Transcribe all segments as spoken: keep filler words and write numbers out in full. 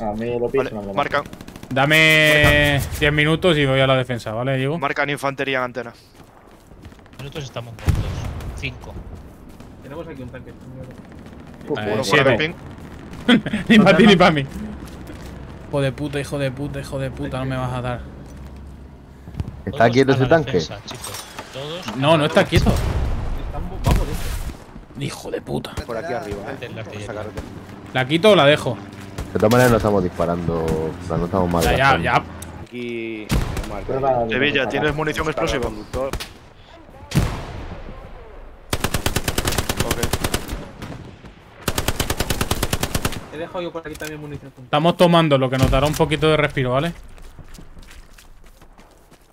A mí lo piso, vale, no marcan. Dame marcan. diez minutos y voy a la defensa, ¿vale, Diego? Marcan infantería en antena. Nosotros estamos juntos. cinco. Tenemos aquí un tanque. Uf, eh, uno siete. Ping. Ni para ti ni para mí. Hijo de puta, hijo de puta, hijo de puta, no me vas a dar. ¿Está quieto ese tanque? Defensa, todos no, no está quieto. Vamos, vamos, hijo de puta. Por aquí arriba, eh. ¿La quito o la dejo? De todas maneras no estamos disparando, o sea, no estamos mal. Ya, ya, ya. Aquí... Sevilla, ¿tienes munición explosiva? He dejado yo por aquí también munición. Estamos tomando lo que nos dará un poquito de respiro, ¿vale?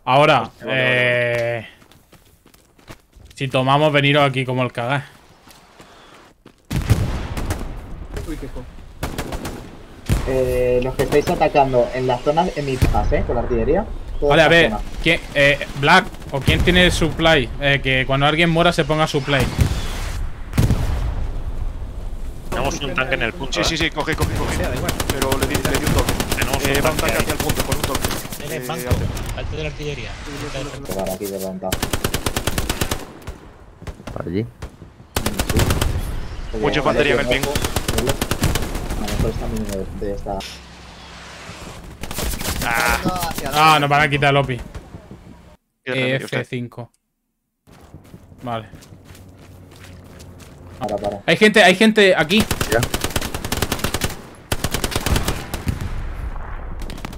Ahora, vale, eh... Vale, vale. Si tomamos, veniros aquí como el cagar. Uy, qué co. Eh, los que estáis atacando en las zonas enemigas, ¿eh? Con la artillería. Vale, a ver. ¿Quién, eh, Black, o quién tiene el supply? Eh, que cuando alguien muera se ponga supply. Tenemos un tanque en el punto. Sí, sí, sí, coge, coge, coge. Pero le di, le di un toque. Tenemos eh, un tanque, tanque hacia el punto, con un toque. En el banco, eh, alto de la artillería. Vale, aquí levantado. ¿Para allí? Sí. Mucha infantería en el bingo. Ah, ah, nos van a quitar el O P I. F cinco. Vale. Para, para. Hay gente, hay gente aquí. Ya.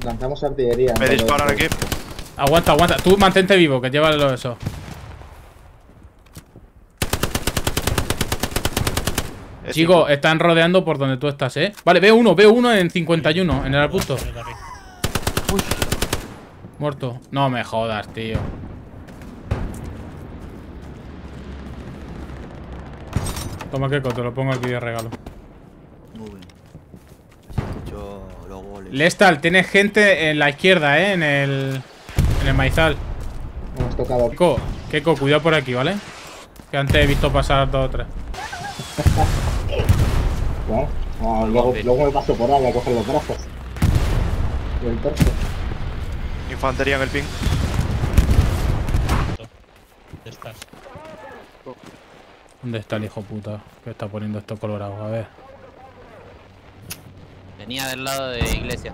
Lanzamos artillería. Me disparan aquí. Aguanta, aguanta. Tú mantente vivo, que llévalo eso. Es Chico, cinco. Están rodeando por donde tú estás, ¿eh? Vale, veo uno, veo uno en cincuenta y uno, en el arbusto. Uy. Muerto. No me jodas, tío. Toma, Keiko, te lo pongo aquí de regalo. Muy bien. Escucho los goles. Lestal, tienes gente en la izquierda, ¿eh? En el, en el maizal. Hemos tocado. Keiko, Keiko, cuidado por aquí, ¿vale? Que antes he visto pasar dos o tres. Bueno, no, luego, luego me paso por ahí a coger los brazos. Y el torso. Infantería en el ping. ¿Dónde estás? ¿Dónde está el hijo puta que está poniendo esto colorado? A ver. Venía del lado de iglesia.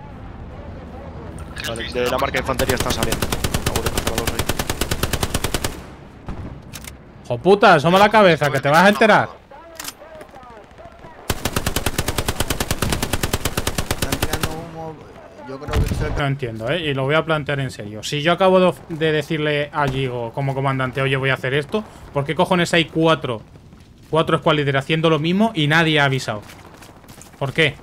Vale, de la marca de infantería están saliendo. ¡Hijo puta! ¡Asoma la cabeza! ¡Que te vas a enterar! Están tirando humo. Yo creo que es el... No entiendo, ¿eh? Y lo voy a plantear en serio. Si yo acabo de decirle a Gigo como comandante, oye, voy a hacer esto, ¿por qué cojones hay cuatro? Cuatro squad leader haciendo lo mismo y nadie ha avisado. ¿Por qué?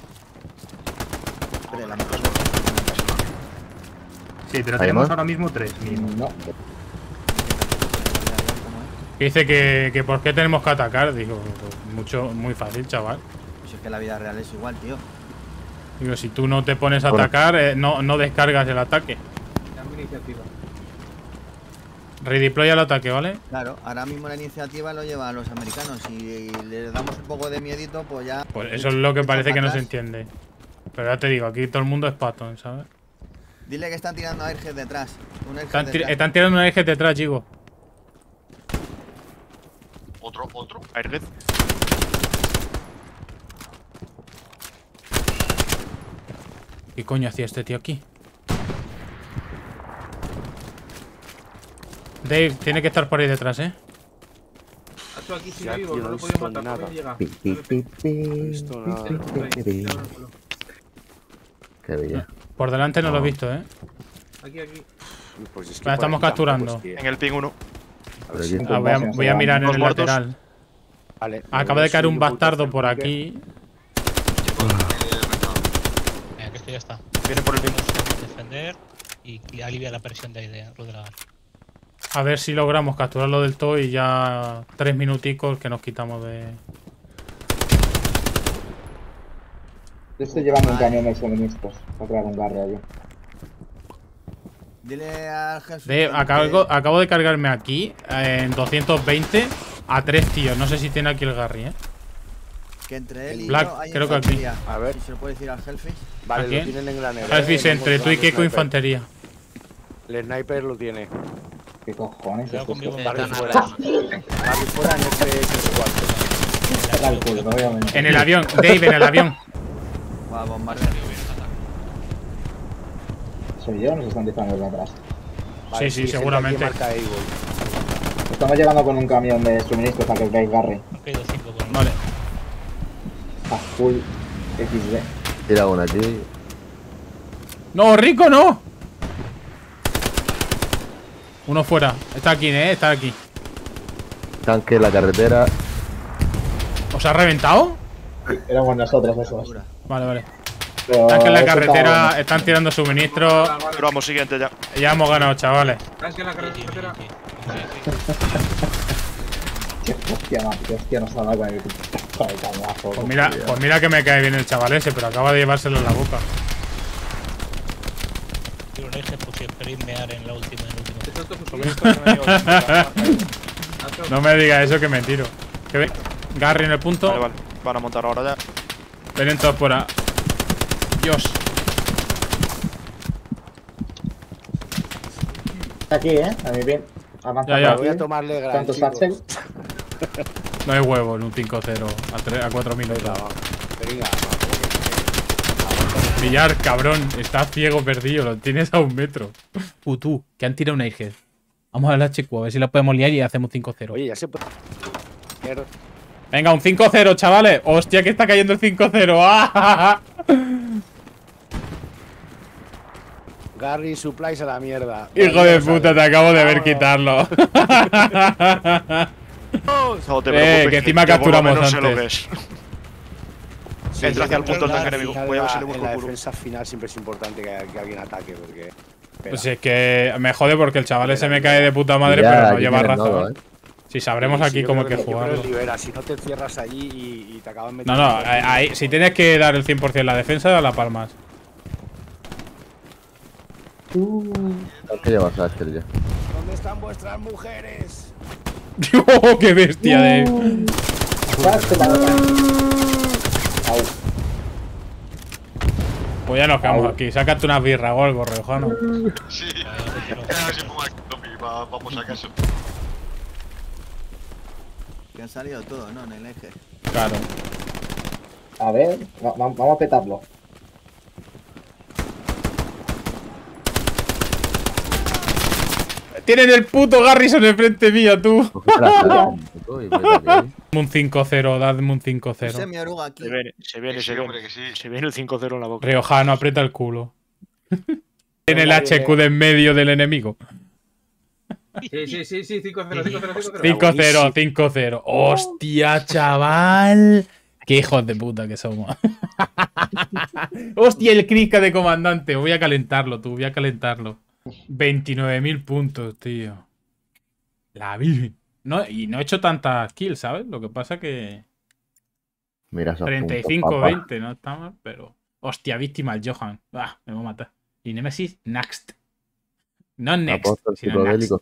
Sí, pero tenemos ahora mismo tres. No. Dice que, que por qué tenemos que atacar. Digo, mucho, muy fácil, chaval. Pues es que la vida real es igual, tío. Digo, si tú no te pones a bueno. atacar, eh, no, no descargas el ataque. Dame iniciativa. Redeploy al ataque, ¿vale? Claro, ahora mismo la iniciativa lo lleva a los americanos. Si les damos un poco de miedito, pues ya... Pues eso es lo que parece que no se entiende. Pero ya te digo, aquí todo el mundo es patón, ¿sabes? Dile que están tirando a Erges detrás. Un Erges están, detrás. Tir están tirando a Erges detrás, chicos. Otro, otro, Airhead. ¿Qué coño hacía este tío aquí? Dave, tiene que estar por ahí detrás, ¿eh? Esto aquí sí vivo, no lo podía matar, no llega. Qué bella. Por delante no lo he visto, ¿eh? Aquí, aquí. Pues es que la estamos capturando. En el ping uno. A ver, sí, ah, voy, a, voy a mirar en el muertos. Lateral. Vale, acaba de caer un bastardo por aquí. Venga, que esto ya está. Viene por el ping. Defender y alivia la presión de ahí de Rodelagar. A ver si logramos capturarlo del todo y ya tres minuticos que nos quitamos de... Yo estoy llevando un cañón de suministros para crear un barrio allí. Dile al Jesús. De, acabo, acabo de cargarme aquí, eh, en doscientos veinte, a tres tíos. No sé si tiene aquí el Garry, eh. Que entre él y Black, yo hay creo infantería. Que aquí. A ver. Si se lo puede decir al Hellfish. Vale, ¿a quién? Lo tienen en granero. Hellfish, eh, entre tú y Keiko, infantería. El sniper lo tiene. ¿Qué cojones? Yo conmigo un barrio fuera. Barrio fuera en este tres cuatro. En el avión, Dave, en el avión. Va, bombardeo. ¿Soy yo o nos están disparando desde atrás? Vale, sí, sí, seguramente. Estamos llegando con un camión de suministros para que el Dave garre. Vale. A full equis de. Tira una, tío. ¡No, Rico, no! Uno fuera. Está aquí, eh. Está aquí. Tanque en la carretera. ¿Os ha reventado? Éramos nosotros esos. Vale, vale. Pero tanque en la carretera. Bueno. Están tirando suministros. Pero vamos, siguiente ya. Ya hemos ganado, chavales. Tanque en la carretera. Qué hostia, man. Qué hostia nos ha dado con el... Con el camazo, pues, mira, pues mira que me cae bien el chaval ese, pero acaba de llevárselo en la boca. Tío, no dije porque esperéis mear en la última. No me digas eso que me tiro. Que ve. Garry en el punto. Vale, vale. Van a montar ahora ya. Ven todos por ahí. Dios. Aquí, eh. A mí bien. Ya, ya. Voy a tomarle gran. ¿Cuántos satchel? No hay huevo en un cinco cero. A cuatro mil. Villar, cabrón. Está ciego perdido. Lo tienes a un metro. Putú. Que han tirado un airhead. Vamos a la H Q, a ver si la podemos liar y hacemos cinco cero. Oye, ya se puede. Venga, un cinco cero, chavales. Hostia, que está cayendo el cinco cero. ¡Ah! Garry supplies a la mierda. Hijo de puta, te acabo de ver quitarlo. No te preocupes, eh, que encima que capturamos antes. Sé lo que es. Sí, entra hacia el punto del tanque enemigo. Voy a ver si le busco la defensa final. Siempre es importante que, que alguien ataque porque… Pues es que me jode porque el chaval espera, ese me cae de puta madre, ya, pero no lleva razón. Nodo, ¿eh? Si sabremos sí, aquí sí, cómo que, que jugar. Si no te cierras allí y, y te acabas metiendo. No, no, ahí, si tienes que dar el cien por cien la defensa, da la palmas. Uh. ¿Qué llevas, Aster, ya? ¿Dónde están vuestras mujeres? ¡Oh, qué bestia, de! Uh. Pues ya nos quedamos ah, aquí, sácate unas birras o algo, Riojano. Sí, vamos a casa. Que han salido todos, ¿no? En el eje. Claro. A ver, va, va, vamos a petarlo. Tienen el puto Garrison enfrente mía, tú. Un cinco cero, dadme un cinco cero. Se me oruga aquí. Se viene, se viene, se viene, que sí. Se viene el cinco cero en la boca. Riojano, aprieta el culo. Tiene el H Q de en medio del enemigo. Sí, sí, sí, sí, cinco cero, cinco cero, cinco cero. cinco cero, hostia, chaval. Qué hijos de puta que somos. Hostia, el Kriska de comandante. Voy a calentarlo, tú, voy a calentarlo. veintinueve mil puntos, tío. La vi. No, y no he hecho tantas kills, ¿sabes? Lo que pasa que… Mira esos treinta y cinco a veinte, no está mal, pero… Hostia, víctima el Johan. Bah, me voy a matar. Y Nemesis, next. No next, sino next.